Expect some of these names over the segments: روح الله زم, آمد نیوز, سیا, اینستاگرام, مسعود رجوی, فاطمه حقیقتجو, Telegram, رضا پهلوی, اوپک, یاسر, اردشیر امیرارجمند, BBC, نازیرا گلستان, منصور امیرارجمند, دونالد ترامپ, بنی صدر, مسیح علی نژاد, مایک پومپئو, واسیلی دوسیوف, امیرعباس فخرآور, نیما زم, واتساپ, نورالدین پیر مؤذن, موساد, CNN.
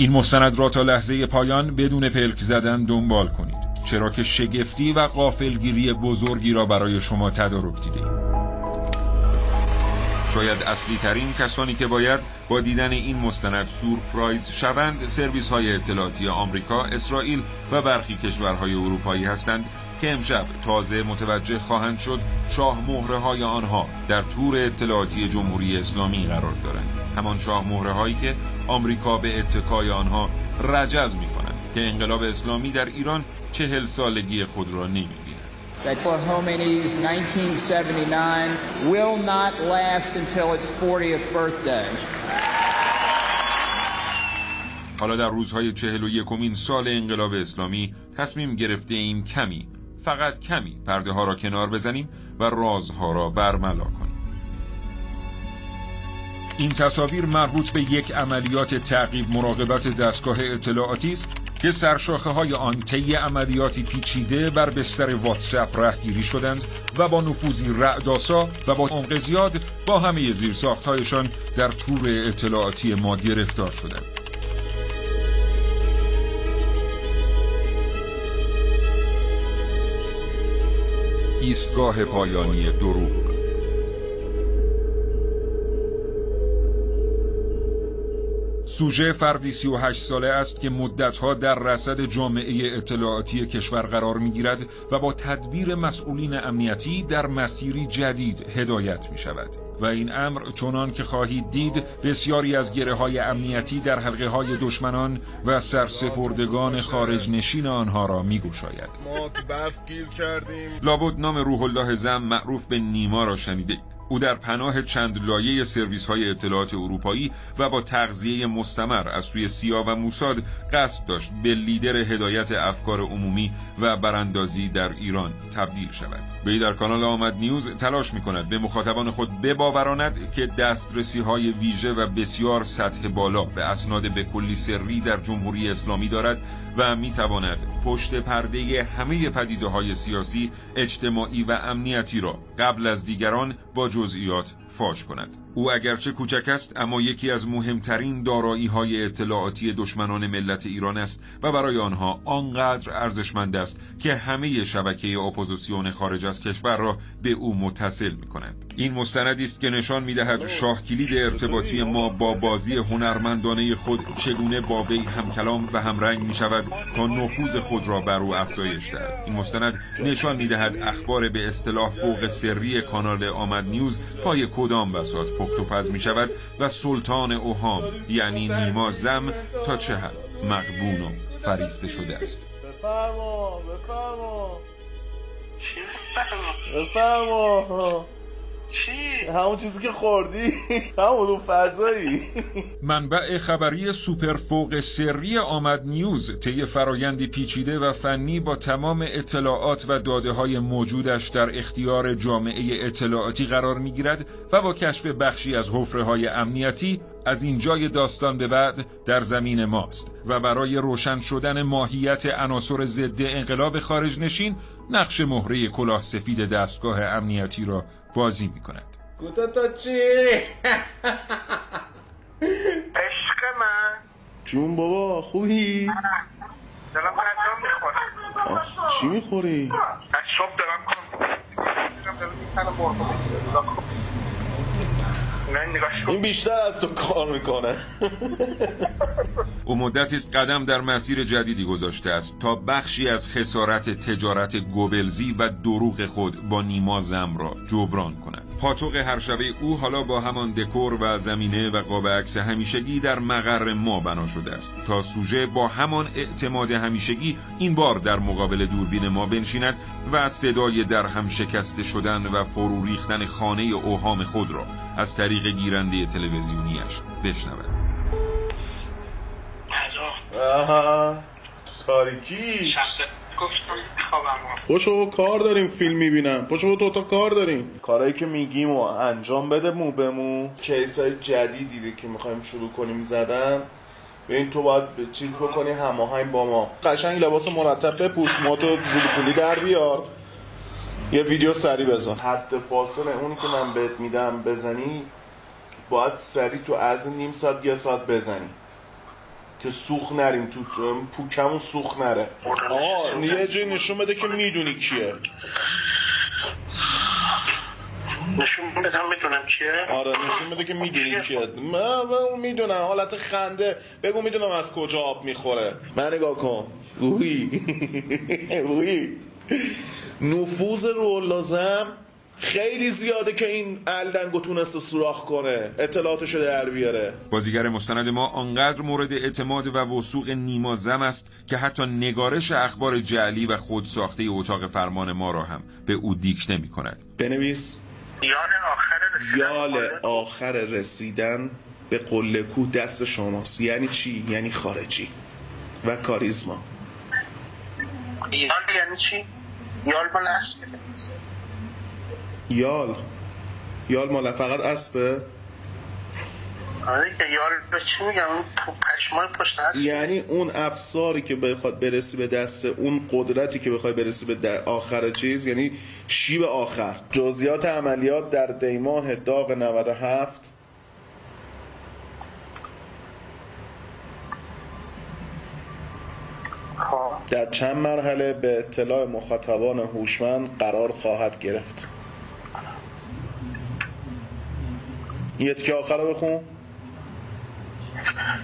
این مستند را تا لحظه پایان بدون پلک زدن دنبال کنید، چرا که شگفتی و غافلگیری بزرگی را برای شما تدارک دیده‌ایم. شاید اصلی ترین کسانی که باید با دیدن این مستند سورپرایز شوند، سرویس های اطلاعاتی آمریکا، اسرائیل و برخی کشورهای اروپایی هستند که امشب تازه متوجه خواهند شد شاه مهره های آنها در تور اطلاعاتی جمهوری اسلامی قرار دارند، همان شاه مهره هایی که آمریکا به اتکای آنها رجز می کنند که انقلاب اسلامی در ایران 40 سالگی خود را نمی‌بیند. That Khomeini's 1979 will not last until its 40th birthday. حالا در روزهای 41مین سال انقلاب اسلامی تصمیم گرفته ایم کمی، فقط کمی، پرده ها را کنار بزنیم و رازها را برملا کنیم. این تصاویر مربوط به یک عملیات تعقیب مراقبت دستگاه اطلاعاتی است که سرشاخه های آن طی عملیاتی پیچیده بر بستر واتساپ رهگیری شدند و با نفوذی رعدآسا و با عمق زیاد با همه زیرساخت هایشان در تور اطلاعاتی ما گرفتار شدند. ایستگاه پایانی دروغ. سوژه فردی 38 ساله است که مدتها در رصد جامعه اطلاعاتی کشور قرار می‌گیرد و با تدبیر مسئولین امنیتی در مسیری جدید هدایت می‌شود و این امر چنان که خواهید دید بسیاری از گره‌های امنیتی در حلقه‌های دشمنان و سرسپردگان خارج‌نشین آنها را می‌گشاید. ما تو برف گیر کردیم. لابد نام روح الله زم معروف به نیما را شنیدید. او در پناه چند لایه سرویس‌های اطلاعات اروپایی و با تغذیه مستمر از سوی سیا و موساد قصد داشت به لیدر هدایت افکار عمومی و براندازی در ایران تبدیل شود. وی در کانال آمد نیوز تلاش می‌کند به مخاطبان خود بباوراند که دسترسی‌های ویژه و بسیار سطح بالا به اسناد به کلی سری در جمهوری اسلامی دارد و می‌تواند پشت پرده همه پدیده‌های سیاسی، اجتماعی و امنیتی را قبل از دیگران با جزئیات فاش کند. او اگرچه کوچک است اما یکی از مهمترین دارایی‌های اطلاعاتی دشمنان ملت ایران است و برای آنها آنقدر ارزشمند است که همه شبکه اپوزیسیون خارج از کشور را به او متصل می‌کنند. این مستندی است که نشان می‌دهد شاه کلید ارتباطی ما با بازی هنرمندانه خود چگونه با وی همکلام و همرنگ می‌شود تا نفوذ خود را بر او افزایش دهد. این مستند نشان می‌دهد اخبار به اصطلاح فوق سری کانال آمد نیوز پای کدام بساط پخت و پز می شود و سلطان اوهام یعنی نیما زم تا چه حد مغبون و فریفته شده است. بفرما چی؟ همون چیزی که خوردی، همون فضایی. منبع خبری سوپرفوق سری آمد نیوز طی فرایندی پیچیده و فنی با تمام اطلاعات و داده‌های موجودش در اختیار جامعه اطلاعاتی قرار می‌گیرد و با کشف بخشی از حفره‌های امنیتی از اینجای داستان به بعد در زمین ماست و برای روشن شدن ماهیت عناصر ضد انقلاب خارج‌نشین نقش مهره کلاه سفید دستگاه امنیتی را بازی می‌کند. گوتاتا چی؟ عشق من جون بابا خوبی؟ دارم غذا می‌خورم. چی می‌خوری؟ از صبح دارم این بیشتر از تو کار میکنه. او مدتی است قدم در مسیر جدیدی گذاشته است تا بخشی از خسارت تجارت گوبلزی و دروغ خود با نیما زم را جبران کند. پاتوق هر شبه او حالا با همان دکور و زمینه و قاب عکس همیشگی در مقر ما بنا شده است تا سوژه با همان اعتماد همیشگی این بار در مقابل دوربین ما بنشیند و صدای در هم شکسته شدن و فرو ریختن خانه اوهام خود را از طریق گیرنده تلویزیونیش بشنود. آها تو تاریکی گفتم خوابم. پاشو کار داریم، فیلم میبینم. پاشو تو تا کار داریم. کارهایی که میگیم و انجام بده مو به مو. کیسای جدیدی که میخوایم شروع کنیم زدن. ببین تو باید چیز بکنی هماهنگ با ما. قشنگ لباس مرتب بپوش، ما تو جلوپولی در بیار. یه ویدیو سری بزن. حد فاصله اون که من بهت میدم بزنی. باید سری تو از نیم ساعت یا ساعت بزنی. که سوخ نریم تو پوکمون سوخ نره. آقا یه جای نشون بده که میدونی کیه. نشون بده هم میدونم کیه. آره نشون بده که میدونی کیه. من میدونم حالت خنده بگو میدونم از کجا آب میخوره. من نگاه کن روحی روحی نفوذ روح الله زم خیلی زیاده که این الدنگو تونست سوراخ کنه، اطلاعاتشو در بیاره. بازیگر مستند ما آنقدر مورد اعتماد و وثوق نیما زم است که حتی نگارش اخبار جعلی و خودساخته اتاق فرمان ما را هم به او دیکته می‌کند. بنویس یال آخر رسیدن به قله کوه دست شماست. یعنی چی؟ یعنی خارجی و کاریزما. یعنی چی؟ یال با نصب یال مالا فقط اسبه؟ آره که یال به چی میگم؟ اون پشمای پشت اسب یعنی اون افساری که بخواد برسی به دست، اون قدرتی که بخواد برسی به آخر چیز، یعنی شیب آخر. جزئیات عملیات در دیماه داغ 97 در چند مرحله به اطلاع مخاطبان هوشمند قرار خواهد گرفت. یه تیکه آخر رو بخون.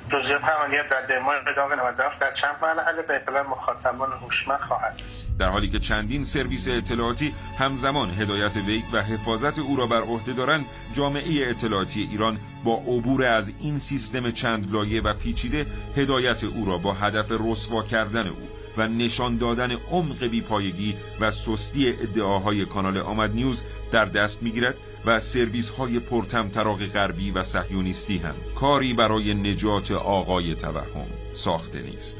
جزئیات عملیات در دیماه داغ 97 در چند مرحله به اطلاع مخاطبان هوشمند خواهد رسید. در حالی که چندین سرویس اطلاعاتی همزمان هدایت وی و حفاظت او را بر عهده دارند، جامعه اطلاعاتی ایران با عبور از این سیستم چند لایه و پیچیده هدایت او را با هدف رسوا کردن او و نشان دادن عمق بیپایگی و سستی ادعاهای کانال آمد نیوز در دست می‌گیرد و سرویس‌های پرطمطراق غربی و صهیونیستی هم کاری برای نجات آقای توهم ساخته نیست.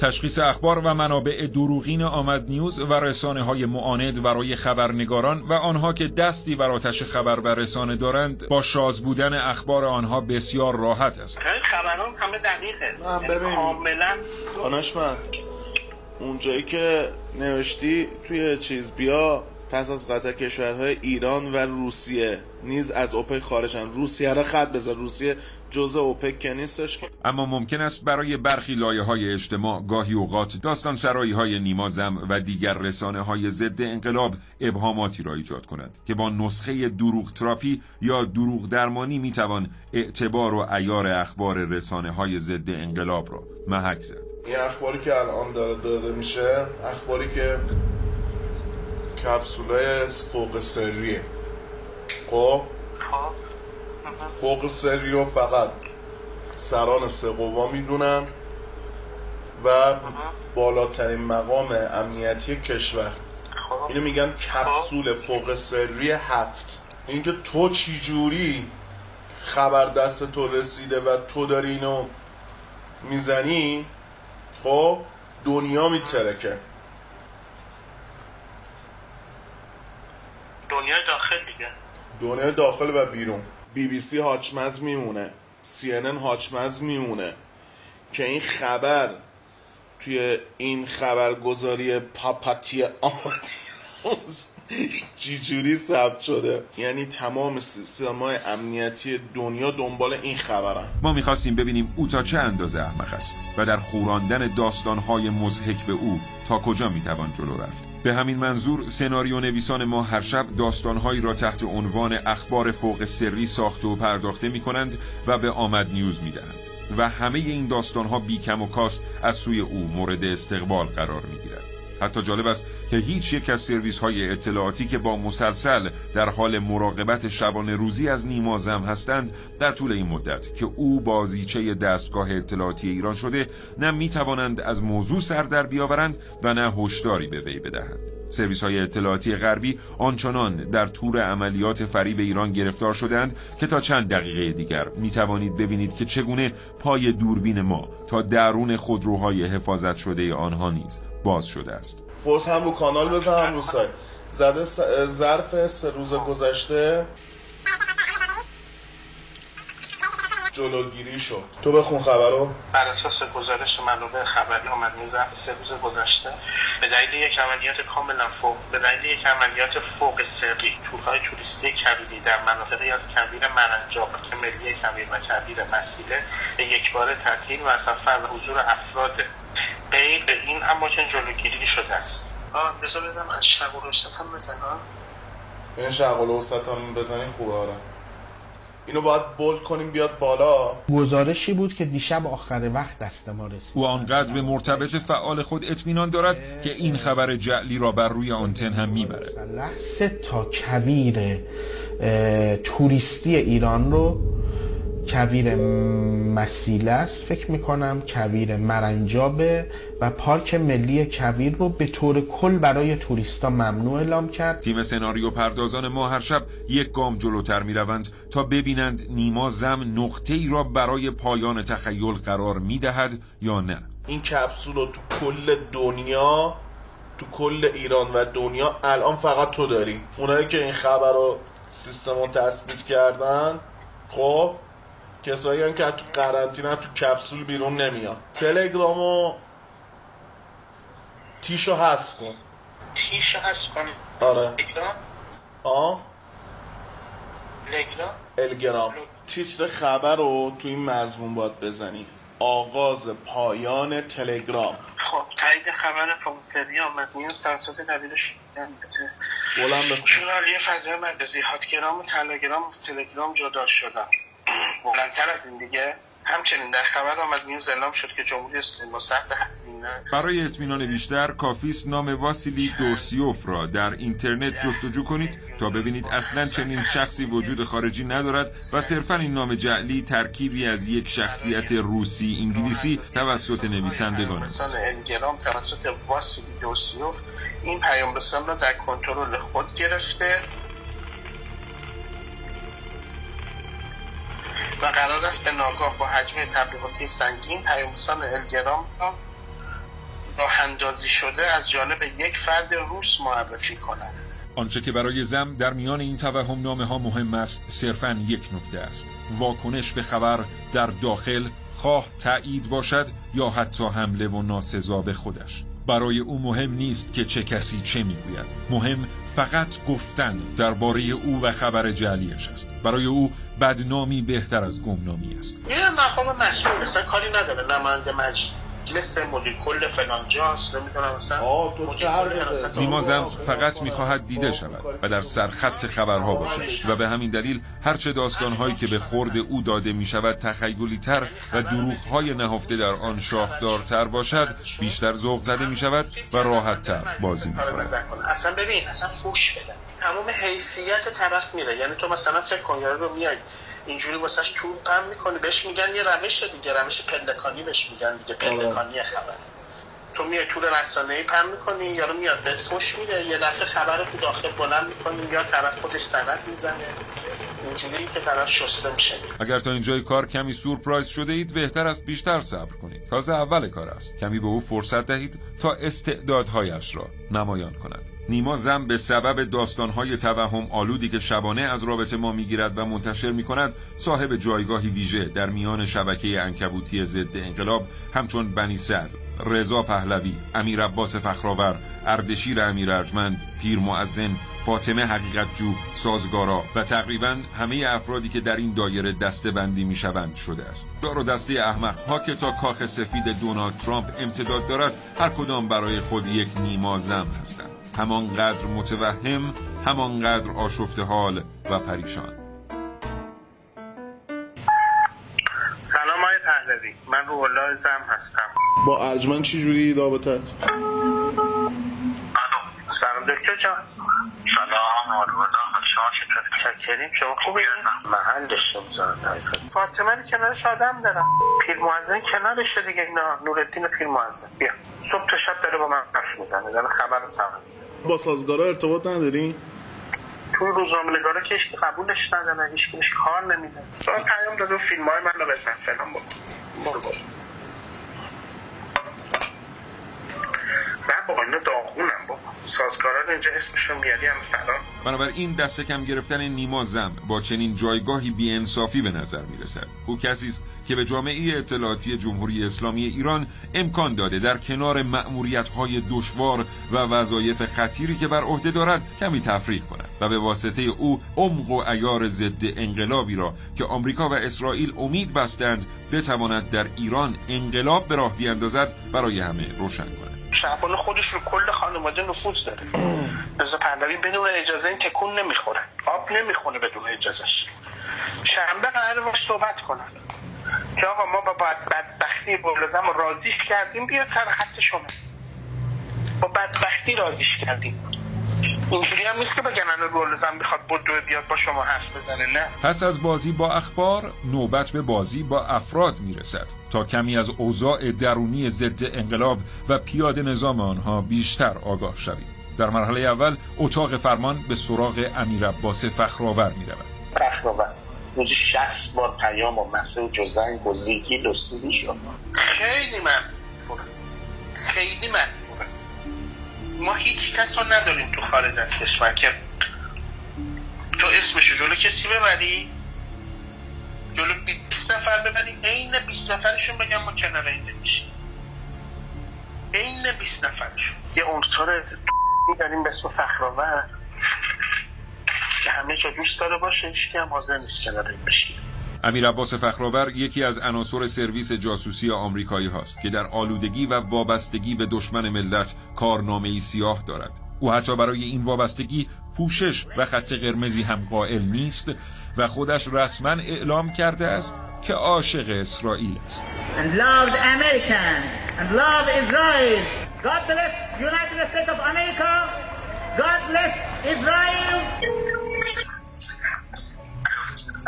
تشخیص اخبار و منابع دروغین آمد نیوز و رسانه‌های معاند برای خبرنگاران و آنها که دستی بر آتش خبر و رسانه دارند با شاذ بودن اخبار آنها بسیار راحت است. خبرام همه دقیقه. ببین کاملا دانشمند اونجایی که نوشتی توی چیز بیا پس از قطع کشورهای ایران و روسیه نیز از اوپک خارجن. روسیه را خط بذار، روسیه جزء اوپک که نیستش. اما ممکن است برای برخی لایه‌های اجتماع گاهی اوقات داستان سرایی‌های نیما زم و دیگر رسانه‌های ضد انقلاب ابهاماتی را ایجاد کند که با نسخه دروغ تراپی یا دروغ درمانی میتوان اعتبار و عیار اخبار رسانه‌های ضد انقلاب را محک زد. این اخباری که الان داده میشه اخباری که کپسولای فوق سریه. خب فوق سری رو فقط سران سه قوا میدونن و بالاترین مقام امنیتی کشور اینو میگن کپسول فوق سری 7. اینکه تو چی جوری خبر دست تو رسیده و تو داری اینو میزنی، خب دنیا میترکه. دنیا داخل و بیرون. BBC هاچمز میمونه، CNN هاچمز میمونه که این خبر توی این خبرگزاری پاپاتی آمدیوز چجوری ثبت شده. یعنی تمام سیستم‌های امنیتی دنیا دنبال این خبرن. ما میخواستیم ببینیم او تا چه اندازه احمق است و در خوراندن داستان‌های مضحک به او تا کجا میتوان جلو رفت. به همین منظور سناریو نویسان ما هر شب داستانهایی را تحت عنوان اخبار فوق سری ساخته و پرداخته می کنند و به آمد نیوز می دهند و همه این داستانها بی کم و کاست از سوی او مورد استقبال قرار می گیرد. حتی جالب است که هیچ یک از سرویس های اطلاعاتی که با مسلسل در حال مراقبت شبانه روزی از نیما زم هستند در طول این مدت که او بازیچه دستگاه اطلاعاتی ایران شده نه می توانند از موضوع سر در بیاورند و نه هشداری به وی بدهند. سرویس های اطلاعاتی غربی آنچنان در تور عملیات فریب ایران گرفتار شدند که تا چند دقیقه دیگر می توانید ببینید که چگونه پای دوربین ما تا درون خودروهای حفاظت شده آنها نیز باز شده است. فورس هم رو کانال بزن هم رو سایت زده. ظرف 3 روز گذشته جلوگیری شد. تو بخون خبرو. بر اساس گزارش منابع خبری آمد نیوز سه روز گذشته، به دلیل یک عملیات کاملا فوق سری تورهای توریستی کبیری در مناطقی از کویر مرنجاب که ملیه کویر و کویر مسیله به یکباره تعطیل و سفر و حضور افراد غیر به این اماکن جلوگیری شده است. بذار بدم از شرق و وسط هم بزنم. این شرق و وسط هم بزنیم خوبه. آره اینو باید بولد کنیم بیاد بالا. گزارشی بود که دیشب آخر وقت دست ما رسید. او آنقدر به مرتبط فعال خود اطمینان دارد که این خبر جعلی را بر روی آنتن هم میبره. 3 تا کویر توریستی ایران رو، کویر مسیله است فکر میکنم، کویر مرنجابه و پارک ملی کویر رو به طور کل برای توریستا ممنوع اعلام کرد. تیم سناریو پردازان ما هر شب یک گام جلوتر می روند تا ببینند نیما زم نقطه ای را برای پایان تخیل قرار می دهد یا نه. این کپسول رو تو کل دنیا، تو کل ایران و دنیا الان فقط تو داری. اونایی که این خبر رو سیستم رو تثبیت کردن، خب کسایی هم که تو قرنطینه تو کپسول بیرون نمیان. تلگرامو تیشو حذف کن. تیشو حذف کن. آره. تلگرام؟ تلگرام؟ الگرام. تیتر خبر رو تو این مضمون باید بزنی. آغاز پایان تلگرام. خب تایید خبر فوزداری آمد نیوز توسط دبیر بلند بخون. ژورنالی فضای مجازی هاتگرام و تلگرام از تلگرام جدا شدند. بلندتر از این دیگه. همچنین در خبر آمد نیوز اعلام شد که جمهوری اسلامی سخت هزینه برای اطمینان بیشتر کافی است نام واسیلی دوسیوف را در اینترنت جستجو کنید تا ببینید اصلا چنین شخصی وجود خارجی ندارد و صرفا این نام جعلی ترکیبی از یک شخصیت روسی انگلیسی توسط نویسندگان است. مثلا اینستاگرام توسط واسیلی دوسیوف این پیام رسان را در کنترل خود گرفته و قرار است به ناگاه با حجم تبلیغاتی سنگین پیامرسان الگرام راه اندازی شده از جانب یک فرد روس معرفی کنند. آنچه که برای زم در میان این توهم نامه ها مهم است صرفاً یک نکته است: واکنش به خبر در داخل، خواه تایید باشد یا حتی حمله و ناسزا به خودش. برای او مهم نیست که چه کسی چه میگوید، مهم فقط گفتن درباره او و خبر جعلیش است. برای او بدنامی بهتر از گمنامی است. یه مقام مسئول مثلا کاری نداره، نماینده مجلس مدیر کل فلان جاست، نمیدونم مثلا. نیما زم فقط میخواهد دیده شود و در سرخط خبرها باشد و به همین دلیل هرچه داستانهایی که به خورد او داده میشود تخیلی تر و دروغهای نهفته در آن شاخدارتر باشد، بیشتر ذوق زده میشود و راحت تر بازی میکند. اصلا ببین، اصلا فوش بده. تمام حیثیت طرف میره. یعنی تو مثلا فکر کن یارو رو میای اینجوری واسش تو قم میکنی، بهش میگن یه روش دیگه، روش پلکانی بهش میگن دیگه، پلکانی خبر. تو میای تو رسانه‌ای پم میکنی، یارو میاد بهت فوش میده، یه دفعه خبر تو داخل بلند میکنی، یا طرف خودش سند میزنه. اینجوری که طرف شسته میشه. اگر تا اینجای کار کمی سورپرایز شده اید، بهتر است بیشتر صبر کنید. تازه اول کار است. کمی به او فرصت دهید تا استعدادهایش را نمایان کند. نیما زم به سبب داستان‌های توهم آلودی که شبانه از رابطه ما می‌گیرد و منتشر می‌کند، صاحب جایگاهی ویژه در میان شبکه عنکبوتی ضد انقلاب همچون بنی صدر، رضا پهلوی، امیرعباس فخرآور، اردشیر امیرارجمند، پیر مؤذن، فاطمه حقیقت‌جو، سازگارا و تقریباً همه افرادی که در این دایره دسته‌بندی می‌شوند شده است. دار و دسته احمق‌ها که تا کاخ سفید دونالد ترامپ امتداد دارد، هر کدام برای خود یک نیما زم هستند. همانقدر متوهم، همانقدر آشفته حال و پریشان. سلام آقای پهلوی، من روح الله زم هستم. با ارجمند چی جوری رابطت؟ سلام دکتر جان. سلام آقای پهلوی، شما چطور؟ چکریم، شما خوبی؟ محل داشتم زنم. فاطمه رو کنارش آدم دارم، پیر مؤذن کنارش دیگه، نورالدین پیر مؤذن. بیا صبح تا شب داره با من حرف میزنه، داره خبر سمه. با سازگارا ارتباط نداری؟ تو روزنامه‌نگارا که هیچ قبولش نداره، هیچ کیش کار نمیده. تو پیام داد فیلمای منو بسن فلان بود. بابا من داغونم بابا. سازگارا اینجا اسمشو میاری هم فلان. بنابراین دست کم گرفتن نیما زم با چنین جایگاهی بی‌انصافی به نظر می‌رسد. او کسی است که به جامعه اطلاعاتی جمهوری اسلامی ایران امکان داده در کنار مأموریت‌های دشوار و وظایف خطیری که بر عهده دارد کمی تفریح کند و به واسطه او عمق و عیار ضد انقلابی را که آمریکا و اسرائیل امید بستند بتواند در ایران انقلاب به راه بیاندازد برای همه روشن کند. شعبان خودش رو کل خانواده نفوذ داره. رضا پهلوی بدون اجازه این تکون نمیخوره، آب نمیخونه بدون اجازهش. شنبه قراره باش صحبت کنن که آقا ما با بدبختی بولزم راضیش کردیم بیاد سر خط شما، با بدبختی راضیش کردیم. اینجوری هم نیست که به جنرال بولزم بخواد بدو بیاد با شما حرف بزنه. نه، پس از بازی با اخبار نوبت به بازی با افراد میرسد تا کمی از اوضاع درونی ضد انقلاب و پیاده نظام آنها بیشتر آگاه شویم. در مرحله اول اتاق فرمان به سراغ امیرعباس فخرآور می رود. فخرآور روزی 60 بار پیام و مسیج و زنگ و زیگیل و سیلی شد. خیلی منفوره. ما هیچ کس رو نداریم تو خارج از کشور که تو اسمشو جلو کسی ببری، جلو 20 نفر ببری، عین 20 نفرشون بگم ما کنار این نمیشیم، عین 20 نفرشون. یه عنصر داریم به اسم فخرآور که همه جا دوست داره باشه، هیچ کی هم حاضر نیست کنار این بشه. امیرعباس فخرآور یکی از عناصر سرویس جاسوسی آمریکایی هاست که در آلودگی و وابستگی به دشمن ملت کارنامه‌ای سیاه دارد. او حتی برای این وابستگی پوشش و خط قرمزی هم قائل نیست و خودش رسما اعلام کرده است که عاشق اسرائیل است.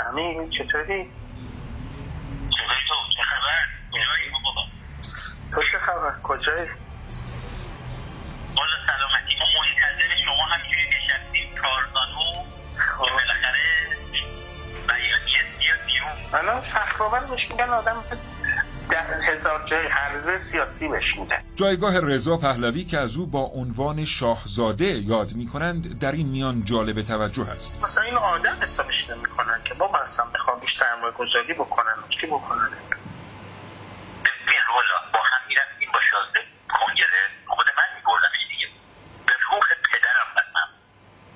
امین چطوری؟ چطوری تو؟ چه خبر؟ کجایی بابا؟ تو چه خبر؟ کجایی؟ بالا سلامتی. ما منتظر شما همینجوری نشستیم کارزانو که بالاخره باید چیز بیاد بیرون. الان فخرآور بهش میگن آدم 10,000 جای هرزه سیاسی بهش میدن. جایگاه رضا پهلوی که از او با عنوان شاهزاده یاد میکنند در این میان جالب توجه است. مثلا این آدم حسابش نمیکنن که بابا اصلا بخوام روش سرمایه گذاری بکنن، چی بکنن؟ ببین رولا با هم میرفتیم با شازده کنگره، خود من میبردمش دیگه، به روح پدرم بدم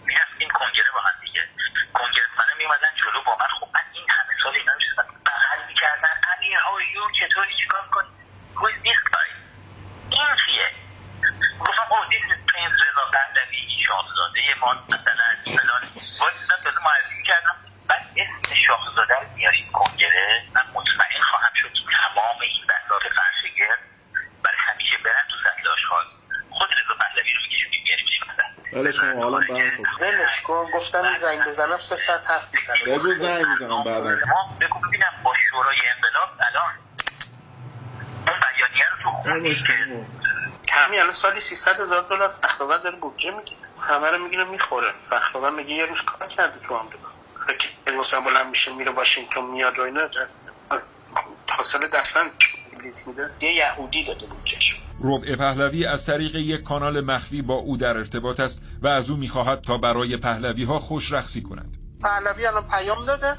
میرفتیم کنگره با هم دیگه. کنگره منه میمدن جلو با من، خب من این همه سال اینا میشدم بغل میکردن، امیر هاییو چطوری چیکار کنی؟ Who is this guy؟ این چیه؟ گفتم او دیس پرنس رضا پهلوی شاهزاده ما مثلا فلان واسه لازم معرفی کردم. بعد اسم شاهزاده رو میاریم کنگره، من مطمئن خواهم شد که تمام این بندار فرشگر برای همیشه برن تو سطل آشخاص. خود رضا پهلوی رو میکشونیم بیاریمش مثلا. بله شما حالا برن خود زنش کن. گفتم این زنگ بزنم 307 میزنم. بگو زنگ میزنم بعدا. ما بگو ببینم با شورای انقلاب الان اون بیانیه رو تو خونی که همین الان سالی $300,000 فخرآور داره بودجه میگیره، همه رو میگیره میخوره. فخرآور میگه یه روز کار کرده تو آمریکا، فکر کنم بلند میشه میره واشنگتن میاد و اینا، از حاصل دستن میده. یه یهودی داده بودجهش. ربع پهلوی از طریق یک کانال مخفی با او در ارتباط است و از او میخواهد تا برای پهلوی ها خوش رقصی کنند. پهلوی الان پیام داده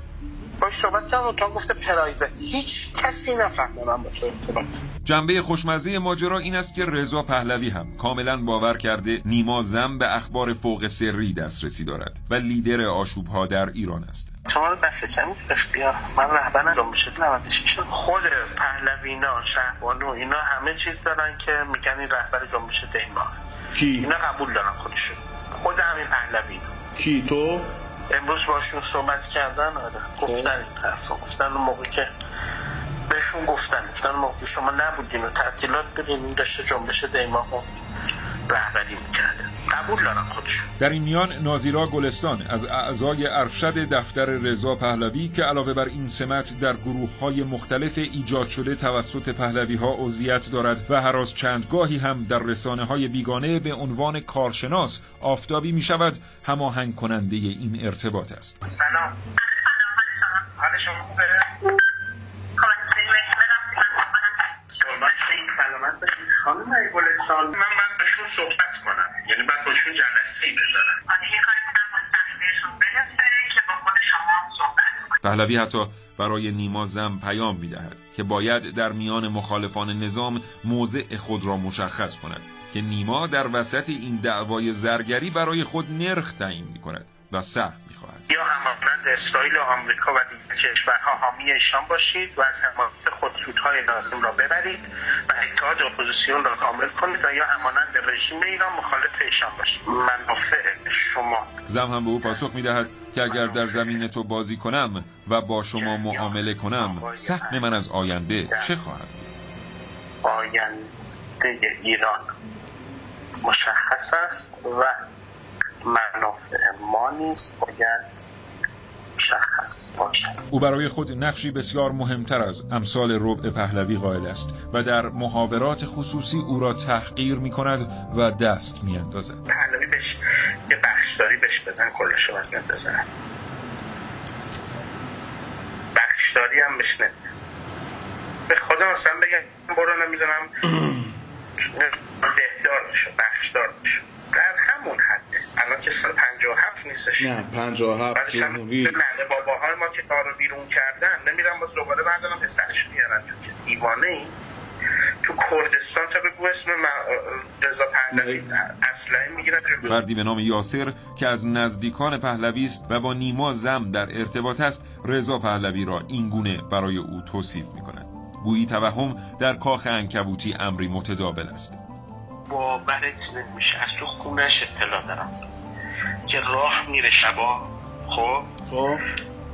باش صحبت کردم و تا گفته پرایوت، هیچ کسی نفهمونم با تو ارتباط. جنبه خوشمزه ماجرا این است که رضا پهلوی هم کاملا باور کرده نیما زم به اخبار فوق سری دسترسی دارد و لیدر آشوب‌ها در ایران است. شما دست کمی اختیار من رهبر انجام میشه 96. خود پهلوینا، شهبانو اینا همه چیز دارن که میگن این رهبر جنبش دیما. اینا قبول دارن خودشون. خود همین پهلوی. کی تو؟ امروز باشون صحبت کردن. آره گفتن این طرفا، گفتن موقعی که بهشون گفتن موقعی شما نبودین و تعطیلات بودین این داشته جنبش دیما رو رهبری میکرد. قبول دارن خودشون. در این میان نازیرا گلستان از اعضای ارشد دفتر رضا پهلوی که علاوه بر این سمت در گروه‌های مختلف ایجاد شده توسط پهلوی‌ها عضویت دارد و هر از چندگاهی هم در رسانه‌های بیگانه به عنوان کارشناس آفتابی می‌شود، هماهنگ کننده این ارتباط است. سلام. حال شما خوبه؟ سلامت باشید خانم گلستان. من باشون صحبت کنم، یعنی بعد باشون جلسه بذارم. آره یه کاری کنم. پهلوی حتی برای نیما زم پیام می‌دهد که باید در میان مخالفان نظام موضع خود را مشخص کند، که نیما در وسط این دعوای زرگری برای خود نرخ تعیین می‌کند و سهم می‌خواهد. یا همانند اسرائیل و آمریکا و دیگر کشورها حامی ایشان باشید و از حمایت خود سودهای لازم را ببرید و اتحاد اپوزیسیون را کامل کنید، یا همانند رژیم ایران مخالف ایشان باشید. منافع شما. زم هم به او پاسخ می‌دهد که اگر در زمین تو بازی کنم و با شما معامله کنم، سهم من از آینده چه خواهد بود؟ آینده ایران مشخص است و منافع ما نیز باید مشخص باشد. او برای خود نقشی بسیار مهمتر از امثال ربع پهلوی قائل است و در محاورات خصوصی او را تحقیر می کند و دست می اندازد. پهلوی بهش یه بخشداری بهش بدن، کلش رو بندازن. بخشداری هم بهش ند. به خدا اصلا بگم برو نمیدونم دهدارشو بخشدارشو در همون حده. الان که سال 57 نیستش. نه 57 که موری نه باباهای ما که کارو بیرون کردن نمیرن باز دوباره بعدنم پسرش میارن. که دیوانه ای تو کردستان تا بگو اسم رضا پهلوی اصلاً میگیرن. مردی به نام یاسر که از نزدیکان پهلوی است و با نیما زم در ارتباط است، رضا پهلوی را اینگونه برای او توصیف میکند: گویی توهم در کاخ عنکبوتی امری متداول است. باورت نمیشه، از تو خونش اطلاع دارم که راه میره شبا، خب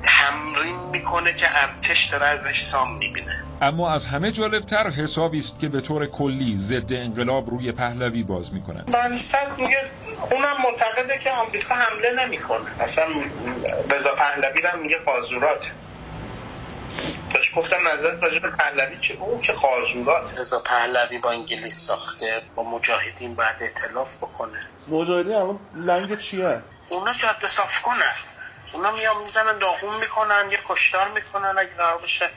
تمرین میکنه که ارتش داره ازش سام میبینه. اما از همه جالبتر حسابی است که به طور کلی ضد انقلاب روی پهلوی باز میکنن. منصور میگه اونم معتقده که آمریکا حمله نمیکنه. اصلا رضا پهلوی هم میگه قازورات. داشت گفتم نظرت راجع به پهلوی چه؟ اون که قازورات. رضا پهلوی با انگلیس ساخته، با مجاهدین بعد ائتلاف بکنه. مجاهدین الان لنگ چیه؟ اونا جاده صاف کنن، اونا میان میزنن داغون میکنن، یه کشتار میکنن. اگه قرار بشه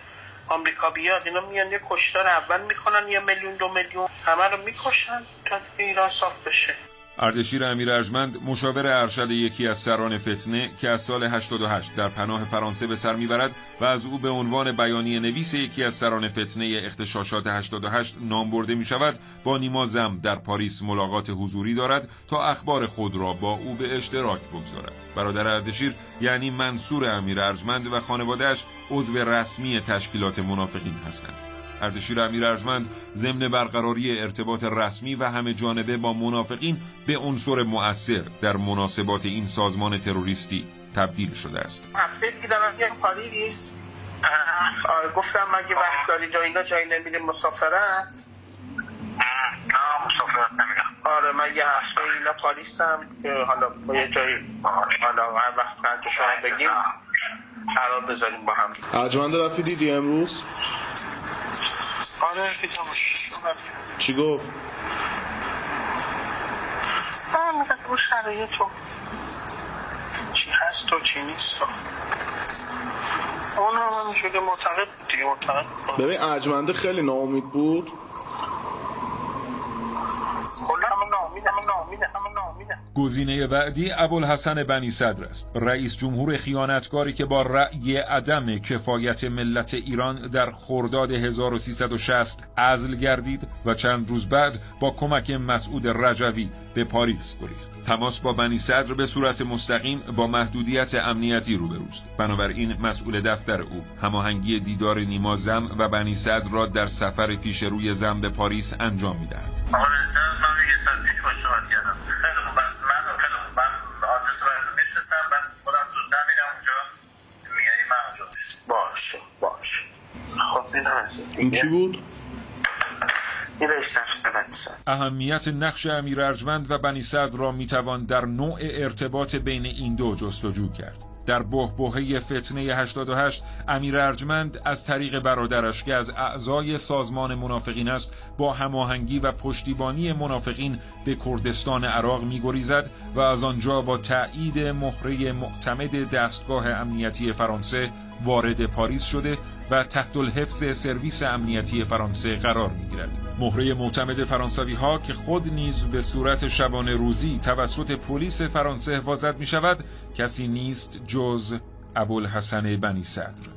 آمریکا بیاد، اینا میان یه کشتار اول میکنن، یه میلیون دو میلیون همه رو میکشن تا ایران صاف بشه. اردشیر امیرارجمند، مشاور ارشد یکی از سران فتنه که از سال 88 در پناه فرانسه به سر میبرد و از او به عنوان بیانیه نویس یکی از سران فتنه اغتشاشات 88 نام برده می شود، با نیما زم در پاریس ملاقات حضوری دارد تا اخبار خود را با او به اشتراک بگذارد. برادر اردشیر یعنی منصور امیرارجمند و خانواده‌اش عضو رسمی تشکیلات منافقین هستند. اردشیر امیرارجمند ضمن برقراری ارتباط رسمی و همه جانبه با منافقین به عنصر مؤثر در مناسبات این سازمان تروریستی تبدیل شده است. هفته دیگه دارم میام پاریس. گفتم مگه وقت دارید و اینا جایی نمیریم مسافرت؟ نه مسافرت نمیرم. آره من یه هفته اینا پاریسم که حالا با یه جایی حالا وقت قرارتو شما بگیم قرار بذاریم با هم. ارجمنده رفتی دیدی امروز؟ آره که تماشا. چی گفت؟ من میگم شرایط تو چی هست تو چی نیست تو. اون هم شده معتقد دیگه معتقد. ببین ارجمنده خیلی ناامید بود. گزینه بعدی ابوالحسن بنی صدر است، رئیس جمهور خیانتکاری که با رأی عدم کفایت ملت ایران در خرداد 1360 عزل گردید و چند روز بعد با کمک مسعود رجوی به پاریس گریخت. تماس با بنی صدر به صورت مستقیم با محدودیت امنیتی روبروست. بنابراین مسئول دفتر او هماهنگی دیدار نیما زم و بنی صدر را در سفر پیش روی زم به پاریس انجام می‌دهد. آقا رئیسم من یه ساعت پیش با شما کردم. خیلی خوب است. من آدرس رو می‌شناسم. من خودم زودتر میرم اونجا. میای من اونجا. باشه. خب این هست. این کی بود؟ اهمیت نقش امیرارجمند و بنی صدر را میتوان در نوع ارتباط بین این دو جستجو کرد. در بحبوحه فتنه 88 امیرارجمند از طریق برادرش که از اعضای سازمان منافقین است با هماهنگی و پشتیبانی منافقین به کردستان عراق می‌گریزد و از آنجا با تأیید مهره معتمد دستگاه امنیتی فرانسه وارد پاریس شده و تحت الحفظ سرویس امنیتی فرانسه قرار می‌گیرد. مهره معتمد فرانسوی‌ها که خود نیز به صورت شبانه روزی توسط پلیس فرانسه حفاظت می‌شود، کسی نیست جز ابوالحسن بنی صدر،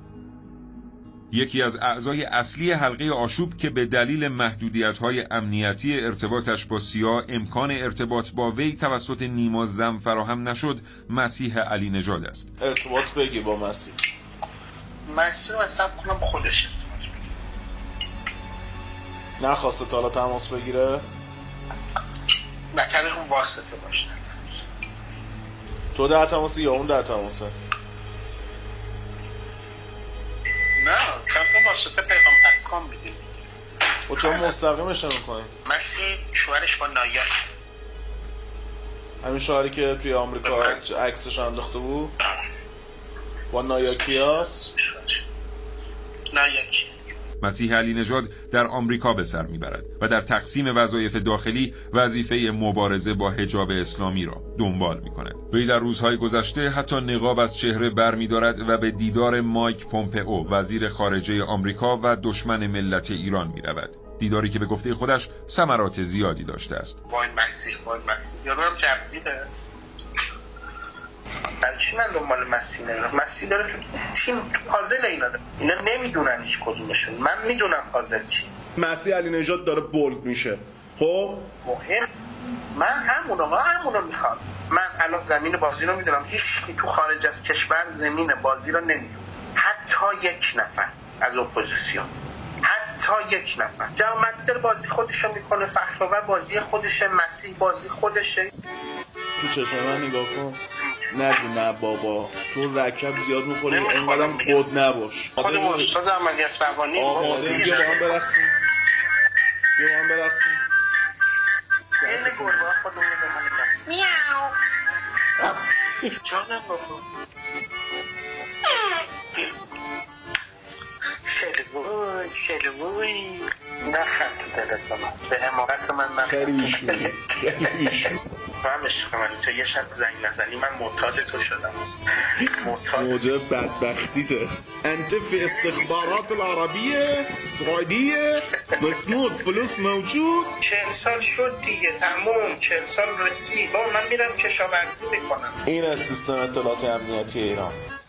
یکی از اعضای اصلی حلقه آشوب که به دلیل محدودیت‌های امنیتی ارتباطش با سیا امکان ارتباط با وی توسط نیما زم فراهم نشد، مسیح علی نژاد است. ارتباط بگی با مسیح و سب کنم خودشه. نخواسته تا حالا تماس بگیره؟ نه، طریق اون واسطه باشه. تو در تماسه یا اون در تماسه؟ نه، طریق واسطه پیغام اسکان میدیم. و چون مستقیمش نمی‌کنی؟ مسیح شوهرش با نایا، همین شوهری که توی آمریکا عکسش انداخته بود؟ با نایاکی هست؟ نایاکی. مسیح علی نژاد در آمریکا به سر میبرد و در تقسیم وظایف داخلی وظیفه مبارزه با حجاب اسلامی را دنبال میکند. وی در روزهای گذشته حتی نقاب از چهره بر میدارد و به دیدار مایک پومپئو، وزیر خارجه آمریکا و دشمن ملت ایران میرود. دیداری که به گفته خودش ثمرات زیادی داشته است. وای مسیح یادم رفته. چی من دنبال مسیح داره تو تیم پازل اینا نمیدونن هیچ کدومشون. من میدونم پازل چی. مسیح علی نژاد داره بولد میشه. خب مهم من همونو میخوام. من الان زمین بازی رو میدونم. هیچ کی تو خارج از کشور زمین بازی رو نمیدونه، حتی یک نفر از اپوزیسیون، حتی یک نفر. جامدر بازی خودشو میکنه، فخرآور بازی خودشه، مسیح بازی خودشه. تو چشم من نگاه کن. نه بابا تو رکب زیاد می‌خوری، اینقدر بود نباش. خود استاد عملیات روانی آماده. بیا با هم برقصیم، این گربه خودمون بزنیم. میاو جانم بابا شلووی نخند تو دلت کنم به امارت من خیلی ایشون فهمش کنم. تو یه شب زنگ نزنی من معتاد تو شدم. موجه بدبختیته انت فی استخبارات العربیه سعودیه مسمود فلوس موجود. 40 سال شد دیگه، تموم 40 سال رسید. با من میرم کشاورزی میکنم. این از سیستم اطلاعات امنیتی ایران.